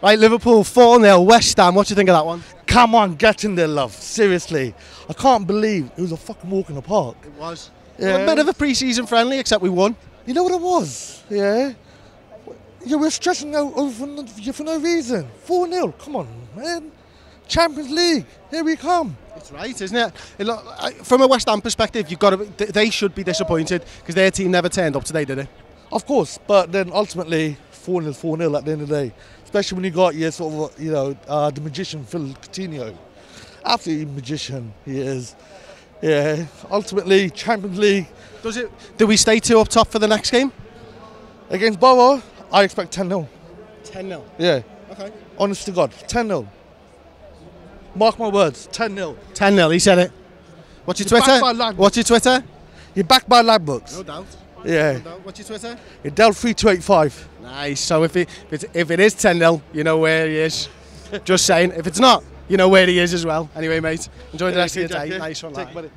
Right, Liverpool 4-0, West Ham, what do you think of that one? Come on, get in there, love, seriously. I can't believe it was a fucking walk in the park. It was. Yeah. A bit of a pre-season friendly, except we won. You know what it was? Yeah. You were stressing out over for no reason. 4-0, come on, man. Champions League, here we come. It's right, isn't it? From a West Ham perspective, you've got to, they should be disappointed because their team never turned up today, did it? Of course, but then ultimately 4-0 at the end of the day, especially when you got your sort of the magician Phil Coutinho, absolutely magician he is. Yeah, ultimately Champions League. Do we stay two up top for the next game against Borough? I expect 10-0. 10-0. Yeah. Okay. Honest to God, 10-0. Mark my words, 10-0. 10-0. He said it. What's your Twitter? What's your Twitter? You're backed by Ladbrokes. No doubt. Yeah. What's your Twitter? Del3285. Nice. So if it is 10-0, you know where he is. Just saying. If it's not, you know where he is as well. Anyway, mate, enjoy the rest of your day. Nice one, lad.